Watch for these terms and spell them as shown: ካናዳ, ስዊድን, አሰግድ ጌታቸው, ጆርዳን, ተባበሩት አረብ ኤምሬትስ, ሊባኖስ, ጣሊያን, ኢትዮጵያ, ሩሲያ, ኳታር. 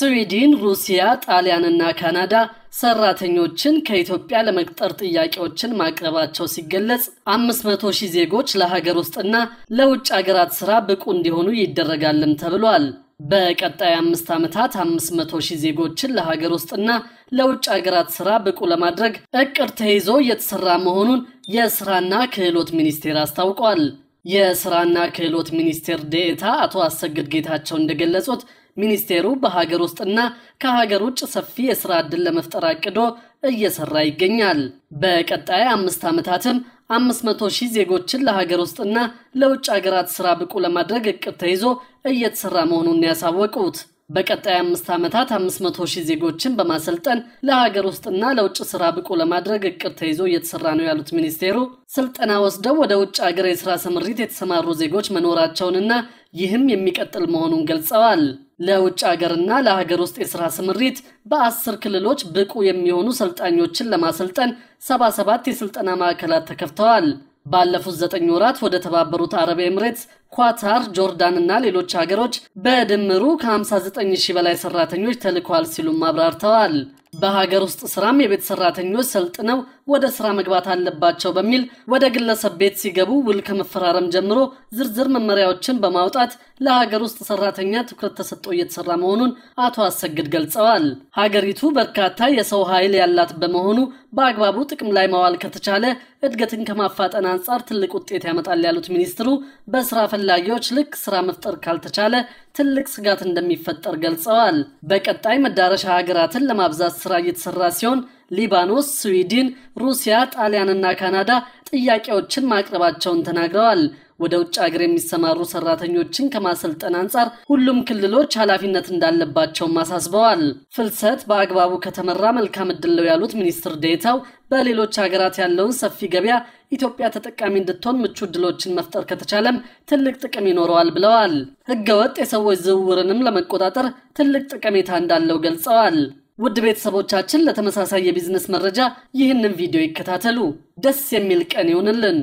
سويدين، روسيا، طالياننا كندا ሰራተኞችን ከኢትዮጵያ ለመቅጠር ጥያቄዎችን ማቅረባቸው ሲገለጽ 500 ሺህ ዜጎች ለሀገር ውስጥና ለውጭ ሀገራት ስራ ብቁ እንዲሆኑ ይደረጋልም ተብሏል። በቀጣይ 5 ዓመታት 500 ሺህ ዜጎችን ለሀገር ውስጥና ለውጭ ሀገራት ስራ ብቁ ለማድረግ እቅድ ተይዞ የተሰራ መሆኑን የስራና ክህሎት ሚኒስቴር አስታውቋል። የስራና ክህሎት ሚኒስቴር ዴኤታ አቶ አሰግድ ጌታቸው እንደገለጹት ሚኒስቴሩ በሀገር ውስጥና ከሀገር ውጭ ሰፊ የሥራ ዕድል ለመፍጠር አቅዶ እየሰራ ይገኛል። በቀጣይ 5 ዓመታትም 500 ሺህ ዜጎችን ለሀገር ውስጥና ለውጭ ሀገራት ስራ ብቁ ለማድረግ እቅድ ተይዞ እየተሰራ መሆኑን ያሳወቁት በቀጣይ 5 ዓመታት 500 ሺህ ዜጎችን በማሰልጠን ለሀገር ውስጥና ለውጭ ስራ ብቁ ለማድረግ እቅድ ተይዞ እየተሰራ ነው ያሉት ሚኒስቴሩ ስልጠና ወስደው ወደ ውጭ ሀገር የሥራ ስምሪት የተሰማሩ ዜጎች መኖራቸውንና ይህም የሚቀጥል መሆኑን ገልጸዋል። ለውጭ ሀገርና ለሀገር ውስጥ የሥራ ስምሪት በ10 ክልሎች ብቁ የሚሆኑ ሰልጣኞችን ለማሰልጠን 77 የስልጠና ማዕከላት ተከፍተዋል። ባለፉት 9 ወራት ወደ ተባበሩት አረብ ኤምሬትስ ኳታር ጆርዳንና ሌሎች ሀገሮች በድምሩ ከ59000 በላይ ሰራተኞች ተልከዋል ሲሉ ማብራርተዋል። በሀገር ውስጥ ስራም የቤት ሰራተኞች ሰልጥነው ወደ ስራ መግባት አለባቸው በሚል ወደ ግለሰብ ቤት ሲገቡ ውል ከመፈራረም ጀምሮ ዝርዝር መመሪያዎችን በማውጣት ለሀገር ውስጥ ሰራተኛ ትኩረት ተሰጥቶ እየተሰራ መሆኑን አቶ አሰግድ ገልጸዋል። ሀገሪቱ በርካታ የሰው ኃይል ያላት በመሆኑ በአግባቡ ጥቅም ላይ ማዋል ከተቻለ እድገትን ከማፋጠን አንጻር ትልቅ ውጤት ያመጣል ያሉት ሚኒስትሩ በስራ ፈላጊዎች ልክ ስራ መፍጠር ካልተቻለ ትልቅ ስጋት እንደሚፈጠር ገልጸዋል። በቀጣይ መዳረሻ ሀገራትን ለማብዛት ስራ እየተሰራ ሲሆን ሊባኖስ፣ ስዊድን፣ ሩሲያ፣ ጣሊያንና ካናዳ ጥያቄዎችን ማቅረባቸውን ተናግረዋል። ወደ ውጭ ሀገር የሚሰማሩ ሰራተኞችን ከማሰልጠን አንጻር ሁሉም ክልሎች ኃላፊነት እንዳለባቸው ማሳስበዋል። ፍልሰት በአግባቡ ከተመራ መልካም እድል ነው ያሉት ሚኒስትር ዴታው በሌሎች ሀገራት ያለውን ሰፊ ገበያ ኢትዮጵያ ተጠቃሚ እንድትሆን ምቹ እድሎችን መፍጠር ከተቻለም ትልቅ ጥቅም ይኖረዋል ብለዋል። ህገወጥ የሰዎች ዝውውርንም ለመቆጣጠር ትልቅ ጠቀሜታ እንዳለው ገልጸዋል። ውድ ቤተሰቦቻችን ለተመሳሳይ የቢዝነስ መረጃ ይህንን ቪዲዮ ይከታተሉ። ደስ የሚል ቀን ይሁንልን።